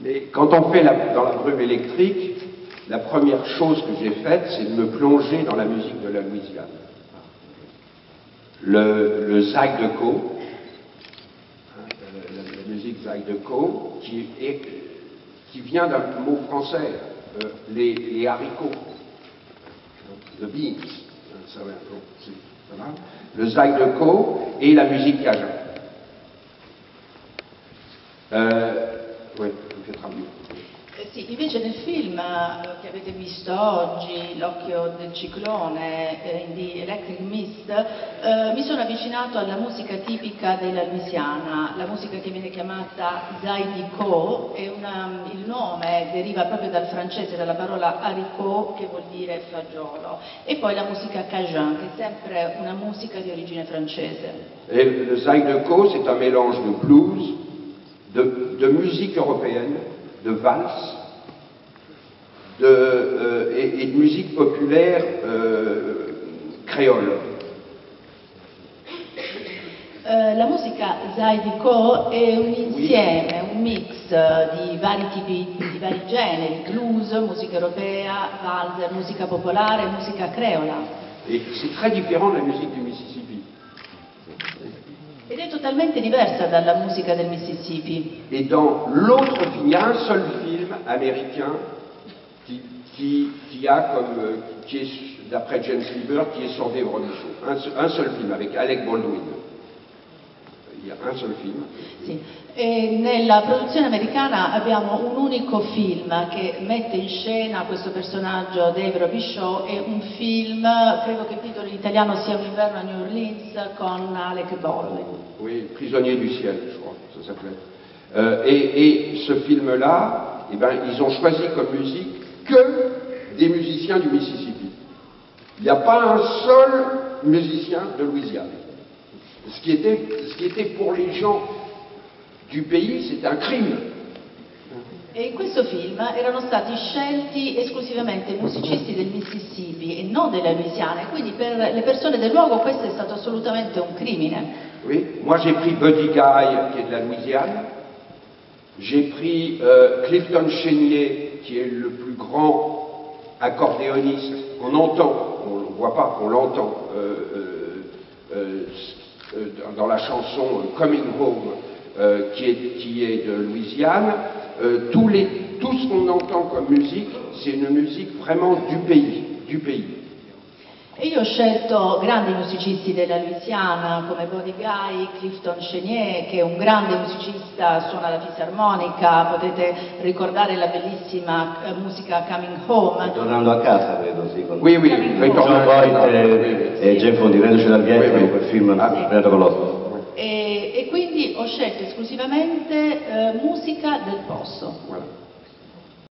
Mais quand on fait dans la brume électrique, la première chose que j'ai faite, c'est de me plonger dans la musique de la Louisiane. Le Zag de Co, la musique Zag de Co, qui vient d'un mot français, les haricots, le beans, ça va, voilà. Le Zag de Co et la musique cajun. Oui, mi fai traduire. Sì, invece nel film che avete visto oggi, L'occhio del ciclone, In the Electric Mist, mi sono avvicinato alla musica tipica della Louisiana, la musica che viene chiamata Zaïdico, il nome deriva proprio dal francese, dalla parola haricot che vuol dire fagiolo, e poi la musica cajun, che è sempre una musica di origine francese. E il Zaïdico è un mélange di blues, di musica europea, de valse et de musique populaire créole. La musica Zaïdico è un insieme, un mix di vari tipi, di vari generi, blues, musica europea, valse, musica popolare, musica creola. Et c'est très différent de la musique du Mississippi. Ed è totalmente diversa dalla musica del Mississippi. E il y a un seul film américain qui est, d'après James Lieber, qui est sur Ebro Bishop. Un seul film avec Alec Baldwin. Il y a un seul film. Sì. E nella produzione americana abbiamo un unico film che mette in scena questo personaggio Ebro Bishop, è un film, credo che il titolo in italiano sia Un inverno a New Orleans con Alec Baldwin. Oui, Prisonnier du ciel, je crois, ça s'appelait. Et ce film-là, eh ben, ils ont choisi comme musique que des musiciens du Mississippi. Il n'y a pas un seul musicien de Louisiane. Ce qui était pour les gens du pays, c'est un crime. E in questo film erano stati scelti esclusivamente musicisti del Mississippi e non della Louisiana, e quindi per le persone del luogo questo è stato assolutamente un crimine. Oui, moi j'ai pris Buddy Guy, qui est de la Louisiane. J'ai pris Clifton Chénier, qui est le plus grand accordéoniste qu'on entend, on ne voit pas, qu'on l'entend dans la chanson Coming Home, qui est de Louisiane. Tout ce qu'on entend comme musique, c'est une musique vraiment du pays, du pays. E io ho scelto grandi musicisti della Louisiana come Buddy Guy, Clifton Chénier, che è un grande musicista, suona la fisarmonica, potete ricordare la bellissima musica Coming Home. Tornando a casa, credo, sì. Con... Oui, tornando a casa. E Jeff Fondi, reduce dal Vietnam, quel film creato con l'Otto. E quindi ho scelto esclusivamente musica del posto. Voilà.